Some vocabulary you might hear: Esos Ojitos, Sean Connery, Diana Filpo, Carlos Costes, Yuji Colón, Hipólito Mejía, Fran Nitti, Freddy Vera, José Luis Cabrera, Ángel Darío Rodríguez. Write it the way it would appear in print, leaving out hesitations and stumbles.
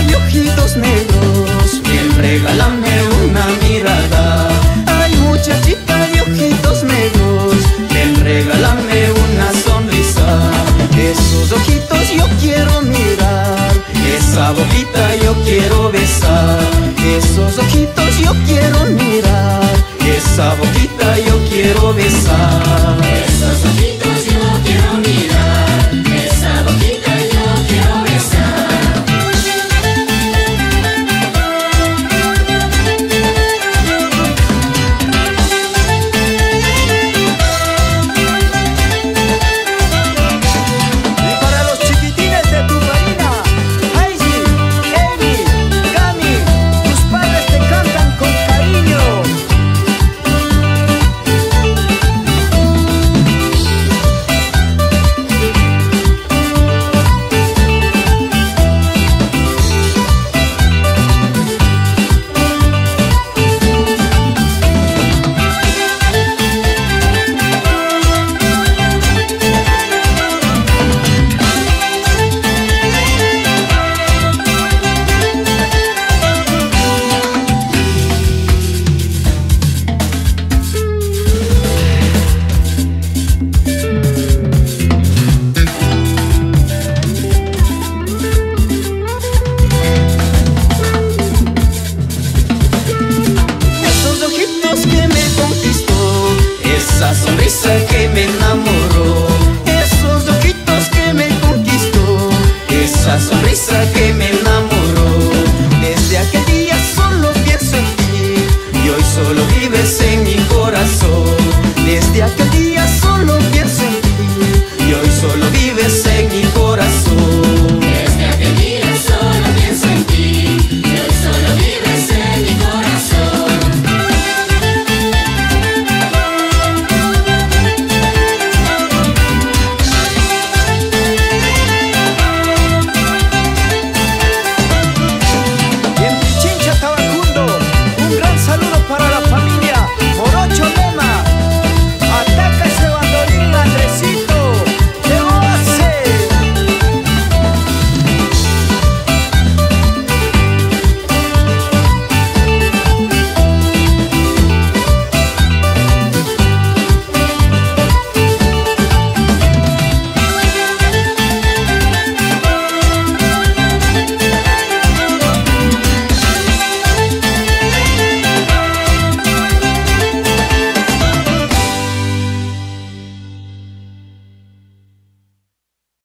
mirada de ojitos negros, bien, regálame una mirada. Ay, muchachita de ojitos negros, bien, regálame una sonrisa. Esos ojitos yo quiero mirar, esa boquita yo quiero besar. Esos ojitos yo quiero mirar, esa boquita yo quiero besar. Esos ojitos